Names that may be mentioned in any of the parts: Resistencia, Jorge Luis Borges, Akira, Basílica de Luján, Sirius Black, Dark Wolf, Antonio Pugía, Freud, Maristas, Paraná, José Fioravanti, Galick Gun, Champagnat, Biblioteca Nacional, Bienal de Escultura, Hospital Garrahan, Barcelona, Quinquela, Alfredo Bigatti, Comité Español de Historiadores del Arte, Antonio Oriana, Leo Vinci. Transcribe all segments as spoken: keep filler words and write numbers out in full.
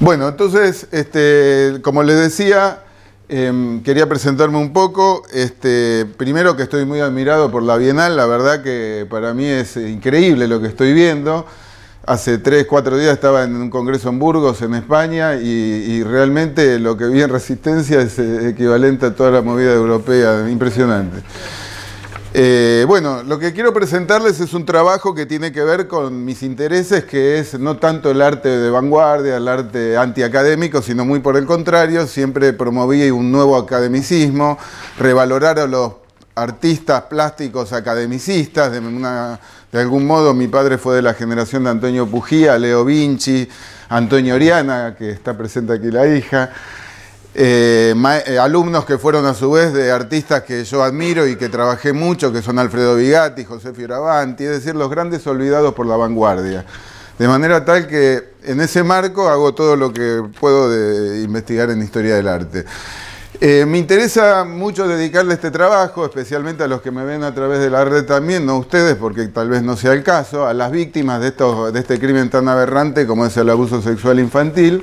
Bueno, entonces, este, como les decía, eh, quería presentarme un poco. Este, primero que estoy muy admirado por la Bienal, la verdad que para mí es increíble lo que estoy viendo. Hace tres, cuatro días estaba en un congreso en Burgos, en España, y, y realmente lo que vi en Resistencia es equivalente a toda la movida europea, impresionante. Eh, bueno, lo que quiero presentarles es un trabajo que tiene que ver con mis intereses, que es no tanto el arte de vanguardia, el arte antiacadémico, sino muy por el contrario, siempre promoví un nuevo academicismo, revalorar a los artistas plásticos academicistas. De, una, de algún modo mi padre fue de la generación de Antonio Pugía, Leo Vinci, Antonio Oriana, que está presente aquí la hija. Eh, alumnos que fueron a su vez de artistas que yo admiro y que trabajé mucho, que son Alfredo Bigatti, José Fioravanti, es decir, los grandes olvidados por la vanguardia. De manera tal que en ese marco hago todo lo que puedo de investigar en historia del arte. Eh, me interesa mucho dedicarle este trabajo, especialmente a los que me ven a través de la red también, no ustedes, porque tal vez no sea el caso, a las víctimas de, estos, de este crimen tan aberrante como es el abuso sexual infantil,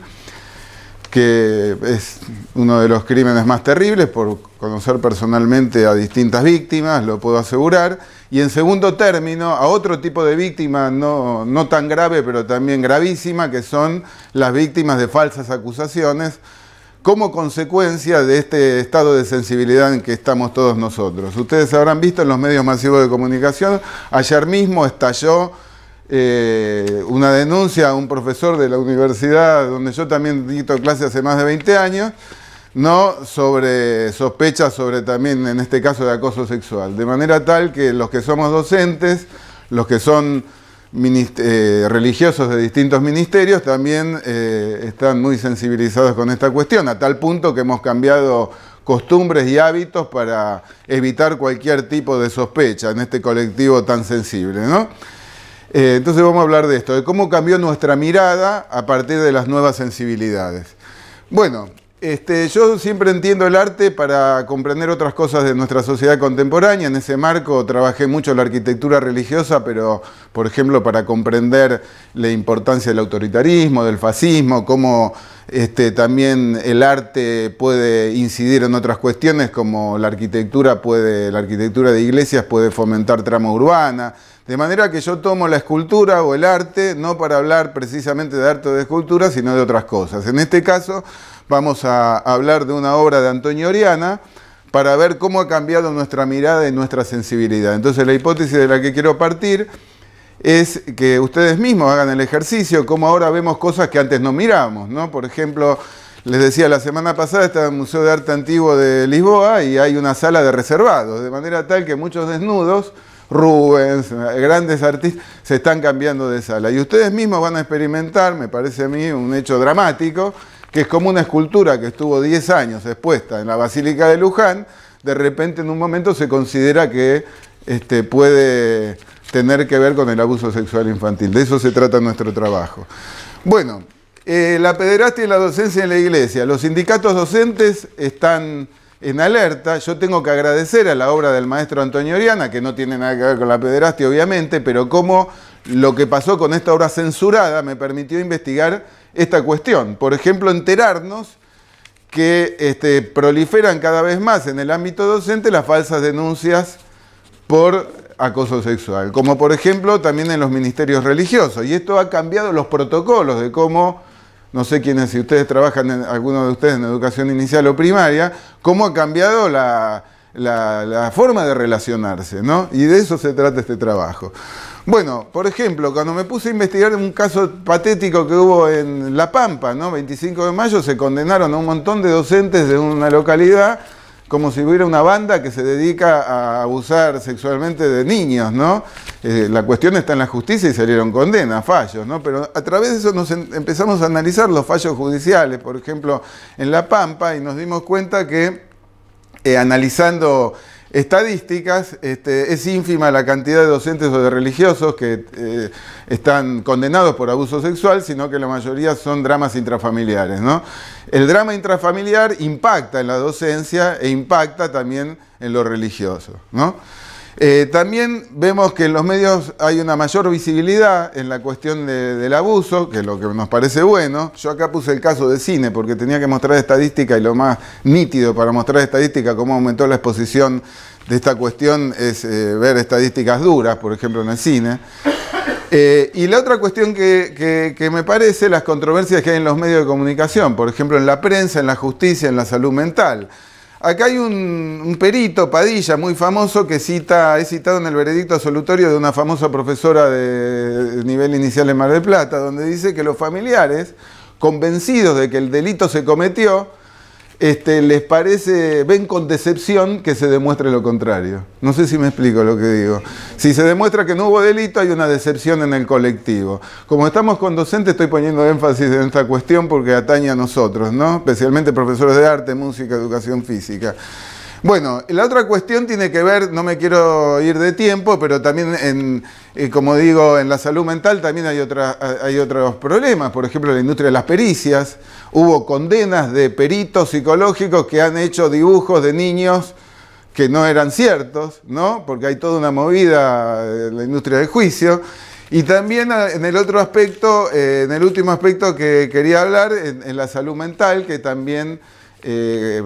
que es uno de los crímenes más terribles, por conocer personalmente a distintas víctimas, lo puedo asegurar. Y en segundo término, a otro tipo de víctima no, no tan grave, pero también gravísima, que son las víctimas de falsas acusaciones, como consecuencia de este estado de sensibilidad en que estamos todos nosotros. Ustedes habrán visto en los medios masivos de comunicación, ayer mismo estalló Eh, una denuncia a un profesor de la universidad donde yo también dicto clase hace más de veinte años, ¿no? Sobre sospechas sobre también en este caso de acoso sexual, de manera tal que los que somos docentes, los que son eh, religiosos de distintos ministerios también eh, están muy sensibilizados con esta cuestión, a tal punto que hemos cambiado costumbres y hábitos para evitar cualquier tipo de sospecha en este colectivo tan sensible, ¿no? Entonces vamos a hablar de esto, de cómo cambió nuestra mirada a partir de las nuevas sensibilidades. Bueno, este, yo siempre entiendo el arte para comprender otras cosas de nuestra sociedad contemporánea. En ese marco trabajé mucho la arquitectura religiosa, pero por ejemplo para comprender la importancia del autoritarismo, del fascismo, cómo este, también el arte puede incidir en otras cuestiones, como la arquitectura, puede, la arquitectura de iglesias puede fomentar trama urbana. De manera que yo tomo la escultura o el arte, no para hablar precisamente de arte o de escultura, sino de otras cosas. En este caso vamos a hablar de una obra de Antonio Oriana para ver cómo ha cambiado nuestra mirada y nuestra sensibilidad. Entonces la hipótesis de la que quiero partir es que ustedes mismos hagan el ejercicio, como ahora vemos cosas que antes no miramos, ¿no? Por ejemplo, les decía, la semana pasada estaba en el Museo de Arte Antiguo de Lisboa y hay una sala de reservados, de manera tal que muchos desnudos, Rubens, grandes artistas, se están cambiando de sala. Y ustedes mismos van a experimentar, me parece a mí, un hecho dramático, que es como una escultura que estuvo diez años expuesta en la Basílica de Luján, de repente en un momento se considera que este, puede tener que ver con el abuso sexual infantil. De eso se trata nuestro trabajo. Bueno, eh, la pederastia y la docencia en la iglesia. Los sindicatos docentes están en alerta. Yo tengo que agradecer a la obra del maestro Antonio Oriana, que no tiene nada que ver con la pederastia obviamente, pero como lo que pasó con esta obra censurada me permitió investigar esta cuestión. Por ejemplo, enterarnos que este, proliferan cada vez más en el ámbito docente las falsas denuncias por acoso sexual, como por ejemplo también en los ministerios religiosos. Y esto ha cambiado los protocolos de cómo... No sé quiénes, si ustedes trabajan, en, algunos de ustedes en educación inicial o primaria, cómo ha cambiado la, la, la forma de relacionarse, ¿no? Y de eso se trata este trabajo. Bueno, por ejemplo, cuando me puse a investigar un caso patético que hubo en La Pampa, ¿no? veinticinco de mayo, se condenaron a un montón de docentes de una localidad como si hubiera una banda que se dedica a abusar sexualmente de niños, ¿no? Eh, la cuestión está en la justicia y salieron condenas, fallos, ¿no? Pero a través de eso nos empezamos a analizar los fallos judiciales, por ejemplo, en La Pampa, y nos dimos cuenta que, eh, analizando estadísticas, este, es ínfima la cantidad de docentes o de religiosos que eh, están condenados por abuso sexual, sino que la mayoría son dramas intrafamiliares, ¿no? El drama intrafamiliar impacta en la docencia e impacta también en lo religioso, ¿no? Eh, también vemos que en los medios hay una mayor visibilidad en la cuestión de, del abuso, que es lo que nos parece bueno. Yo acá puse el caso de cine porque tenía que mostrar estadística y lo más nítido para mostrar estadística, cómo aumentó la exposición de esta cuestión, es eh, ver estadísticas duras, por ejemplo, en el cine. Eh, y la otra cuestión que, que, que me parece, las controversias que hay en los medios de comunicación, por ejemplo, en la prensa, en la justicia, en la salud mental. Acá hay un, un perito, Padilla, muy famoso, que cita, es citado en el veredicto absolutorio de una famosa profesora de nivel inicial en Mar del Plata, donde dice que los familiares, convencidos de que el delito se cometió, este, les parece, ven con decepción que se demuestre lo contrario. No sé si me explico lo que digo. Si se demuestra que no hubo delito, hay una decepción en el colectivo. Como estamos con docentes, estoy poniendo énfasis en esta cuestión porque atañe a nosotros, ¿no? Especialmente profesores de arte, música, educación física. Bueno, la otra cuestión tiene que ver, no me quiero ir de tiempo, pero también, en, eh, como digo, en la salud mental también hay, otra, hay otros problemas. Por ejemplo, la industria de las pericias. Hubo condenas de peritos psicológicos que han hecho dibujos de niños que no eran ciertos, ¿no? Porque hay toda una movida en la industria del juicio. Y también en el otro aspecto, eh, en el último aspecto que quería hablar, en, en la salud mental, que también... Eh,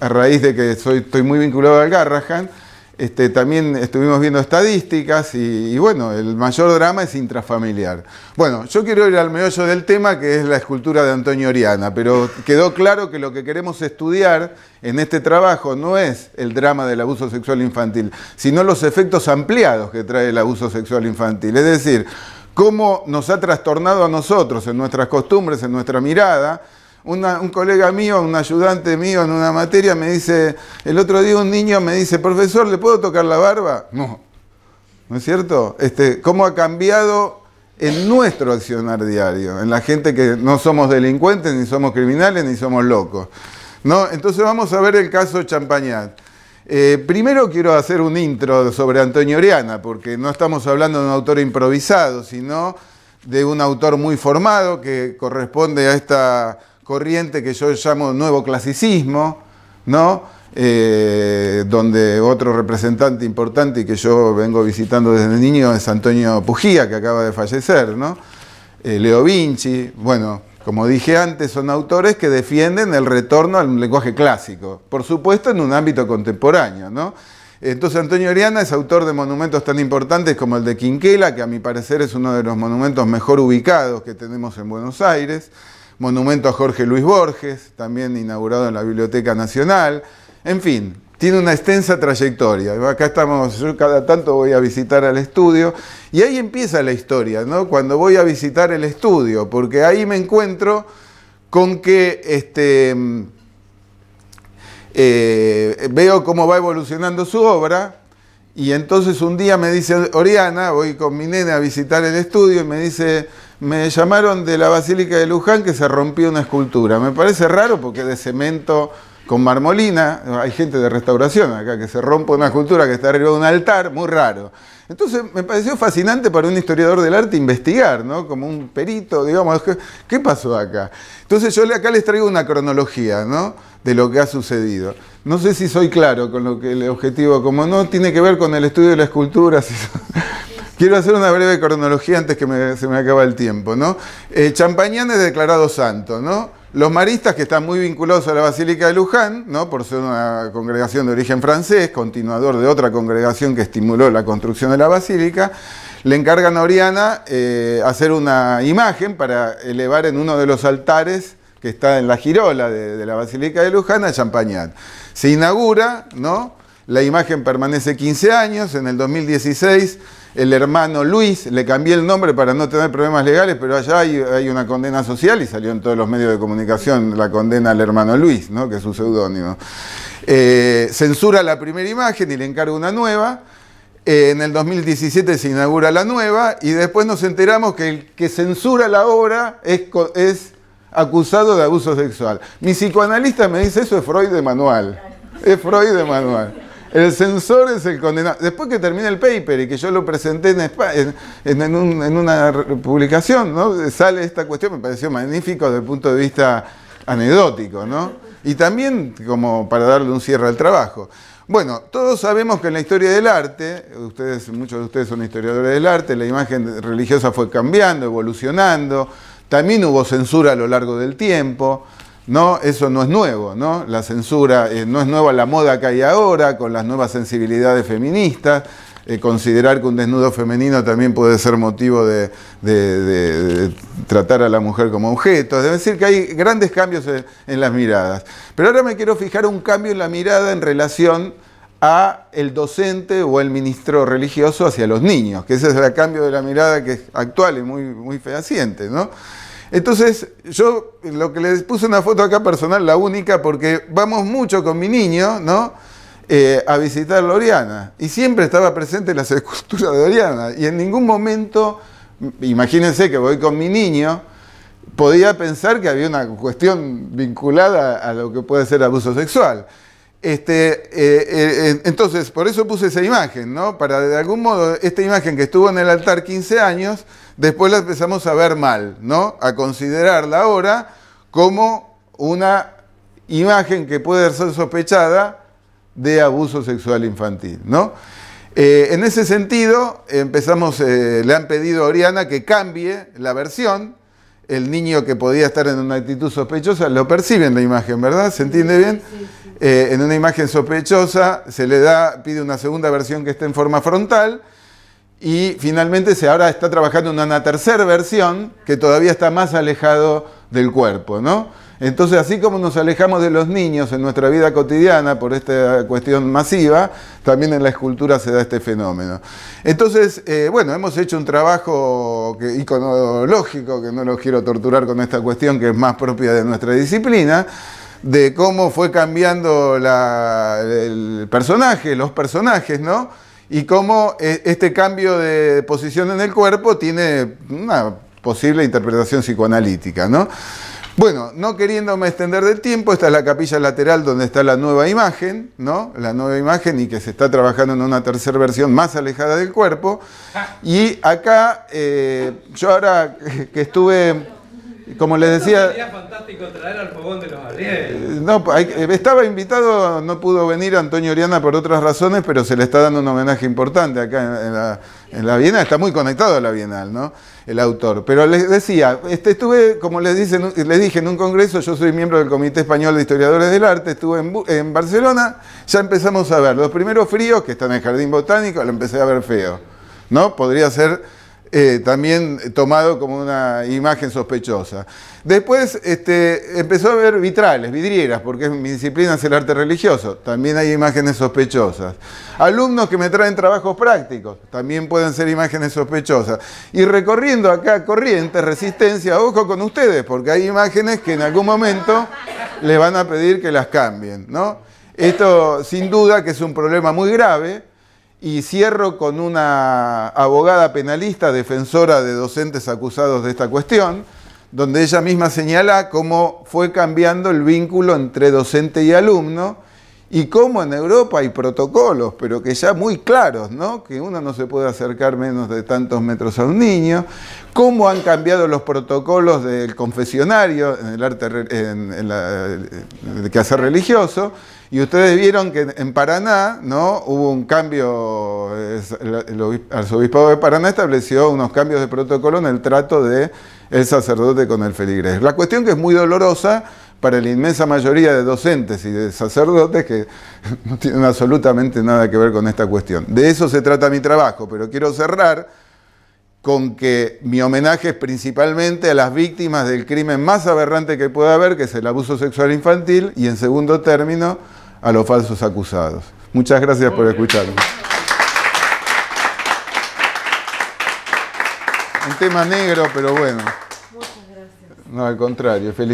a raíz de que soy, estoy muy vinculado al Garrahan, este, también estuvimos viendo estadísticas y, y bueno, el mayor drama es intrafamiliar. Bueno, yo quiero ir al meollo del tema, que es la escultura de Antonio Oriana, pero quedó claro que lo que queremos estudiar en este trabajo no es el drama del abuso sexual infantil, sino los efectos ampliados que trae el abuso sexual infantil, es decir, cómo nos ha trastornado a nosotros, en nuestras costumbres, en nuestra mirada. Una, un colega mío, un ayudante mío en una materia me dice, el otro día un niño me dice, profesor, ¿le puedo tocar la barba? No, ¿no es cierto? Este, ¿cómo ha cambiado en nuestro accionar diario? En la gente que no somos delincuentes, ni somos criminales, ni somos locos, ¿no? Entonces vamos a ver el caso Champagnat. Eh, primero quiero hacer un intro sobre Antonio Oriana, porque no estamos hablando de un autor improvisado, sino de un autor muy formado que corresponde a esta... corriente que yo llamo nuevo clasicismo, ¿no? Eh, donde otro representante importante y que yo vengo visitando desde niño es Antonio Pugía, que acaba de fallecer, ¿no? Eh, Leo Vinci, bueno, como dije antes, son autores que defienden el retorno al lenguaje clásico, por supuesto en un ámbito contemporáneo, ¿no? Entonces Antonio Oriana es autor de monumentos tan importantes como el de Quinquela, que a mi parecer es uno de los monumentos mejor ubicados que tenemos en Buenos Aires, monumento a Jorge Luis Borges, también inaugurado en la Biblioteca Nacional. En fin, tiene una extensa trayectoria. Acá estamos, yo cada tanto voy a visitar al estudio, y ahí empieza la historia, ¿no? Cuando voy a visitar el estudio, porque ahí me encuentro con que este, eh, veo cómo va evolucionando su obra, y entonces un día me dice Oriana, voy con mi nena a visitar el estudio, y me dice... me llamaron de la Basílica de Luján que se rompió una escultura. Me parece raro porque de cemento con marmolina, hay gente de restauración acá que se rompe una escultura que está arriba de un altar, muy raro. Entonces me pareció fascinante para un historiador del arte investigar, ¿no? Como un perito, digamos, ¿qué pasó acá? Entonces yo acá les traigo una cronología, ¿no? De lo que ha sucedido. No sé si soy claro con lo que el objetivo, como no tiene que ver con el estudio de la escultura, si... Quiero hacer una breve cronología antes que me, se me acaba el tiempo, ¿no? Eh, Champagnat es declarado santo, ¿no? Los maristas, que están muy vinculados a la Basílica de Luján, ¿no? Por ser una congregación de origen francés, continuador de otra congregación que estimuló la construcción de la basílica, le encargan a Oriana eh, hacer una imagen para elevar en uno de los altares que está en la girola de, de la Basílica de Luján a Champagnat. Se inaugura, ¿no? La imagen permanece quince años, en el dos mil dieciséis... el hermano Luis, le cambié el nombre para no tener problemas legales, pero allá hay, hay una condena social y salió en todos los medios de comunicación la condena al hermano Luis, ¿no? Que es su seudónimo. Eh, censura la primera imagen y le encarga una nueva. Eh, en el dos mil diecisiete se inaugura la nueva y después nos enteramos que el que censura la obra es, es acusado de abuso sexual. Mi psicoanalista me dice, eso es Freud de manual. Es Freud de manual. El censor es el condenado. Después que termina el paper y que yo lo presenté en, España, en, en, un, en una publicación, ¿no? Sale esta cuestión, me pareció magnífico desde el punto de vista anecdótico, ¿no? Y también como para darle un cierre al trabajo. Bueno, todos sabemos que en la historia del arte, ustedes, muchos de ustedes son historiadores del arte, la imagen religiosa fue cambiando, evolucionando, también hubo censura a lo largo del tiempo, ¿no? Eso no es nuevo, ¿no? La censura eh, no es nueva la moda que hay ahora, con las nuevas sensibilidades feministas, eh, considerar que un desnudo femenino también puede ser motivo de, de, de, de tratar a la mujer como objeto. Es decir, que hay grandes cambios en, en las miradas. Pero ahora me quiero fijar un cambio en la mirada en relación a el docente o el ministro religioso hacia los niños, que ese es el cambio de la mirada que es actual y muy, muy fehaciente, ¿no? Entonces, yo lo que les puse una foto acá personal, la única, porque vamos mucho con mi niño, ¿no? Eh, a visitar la Oriana. Y siempre estaba presente las esculturas de Oriana. Y en ningún momento, imagínense que voy con mi niño, podía pensar que había una cuestión vinculada a lo que puede ser abuso sexual. Este, eh, eh, entonces, por eso puse esa imagen, ¿no? Para, de algún modo, esta imagen que estuvo en el altar quince años, después la empezamos a ver mal, ¿no? A considerarla ahora como una imagen que puede ser sospechada de abuso sexual infantil, ¿no? Eh, en ese sentido, empezamos, eh, le han pedido a Oriana que cambie la versión. El niño que podía estar en una actitud sospechosa, lo percibe en la imagen, ¿verdad? ¿Se entiende bien? Sí, sí. Eh, en una imagen sospechosa se le da, pide una segunda versión que esté en forma frontal y finalmente se ahora está trabajando en una tercera versión que todavía está más alejado del cuerpo, ¿no? Entonces, así como nos alejamos de los niños en nuestra vida cotidiana por esta cuestión masiva, también en la escultura se da este fenómeno. Entonces, eh, bueno, hemos hecho un trabajo que, iconológico, que no lo quiero torturar con esta cuestión que es más propia de nuestra disciplina, de cómo fue cambiando la, el personaje, los personajes, ¿no? Y cómo este cambio de posición en el cuerpo tiene una posible interpretación psicoanalítica, ¿no? Bueno, no queriéndome extender del tiempo, esta es la capilla lateral donde está la nueva imagen, ¿no? La nueva imagen y que se está trabajando en una tercera versión más alejada del cuerpo. Y acá, eh, yo ahora que estuve... Como les decía... Sería fantástico traer al fogón de los Arieles. No, estaba invitado, no pudo venir Antonio Oriana por otras razones, pero se le está dando un homenaje importante acá en la, en la Bienal. Está muy conectado a la Bienal, ¿no? El autor. Pero les decía, este, estuve, como les, dicen, les dije, en un congreso, yo soy miembro del Comité Español de Historiadores del Arte, estuve en, en Barcelona, ya empezamos a ver los primeros fríos, que están en el Jardín Botánico, lo empecé a ver feo, ¿no? Podría ser... Eh, también tomado como una imagen sospechosa. Después este, empezó a ver vitrales, vidrieras, porque mi disciplina es el arte religioso, también hay imágenes sospechosas. Alumnos que me traen trabajos prácticos, también pueden ser imágenes sospechosas. Y recorriendo acá Corrientes, Resistencia, ojo con ustedes, porque hay imágenes que en algún momento les van a pedir que las cambien, ¿no? Esto sin duda que es un problema muy grave. Y cierro con una abogada penalista, defensora de docentes acusados de esta cuestión, donde ella misma señala cómo fue cambiando el vínculo entre docente y alumno y cómo en Europa hay protocolos, pero que ya muy claros, ¿no? Que uno no se puede acercar menos de tantos metros a un niño, cómo han cambiado los protocolos del confesionario en el arte en, en la, en el quehacer religioso. Y ustedes vieron que en Paraná, ¿no? Hubo un cambio, el arzobispado de Paraná estableció unos cambios de protocolo en el trato del sacerdote con el feligrés. La cuestión que es muy dolorosa para la inmensa mayoría de docentes y de sacerdotes que no tienen absolutamente nada que ver con esta cuestión. De eso se trata mi trabajo, pero quiero cerrar con que mi homenaje es principalmente a las víctimas del crimen más aberrante que pueda haber, que es el abuso sexual infantil, y en segundo término, a los falsos acusados. Muchas gracias por escucharme. Un tema negro, pero bueno. Muchas gracias. No, al contrario. Felicidades.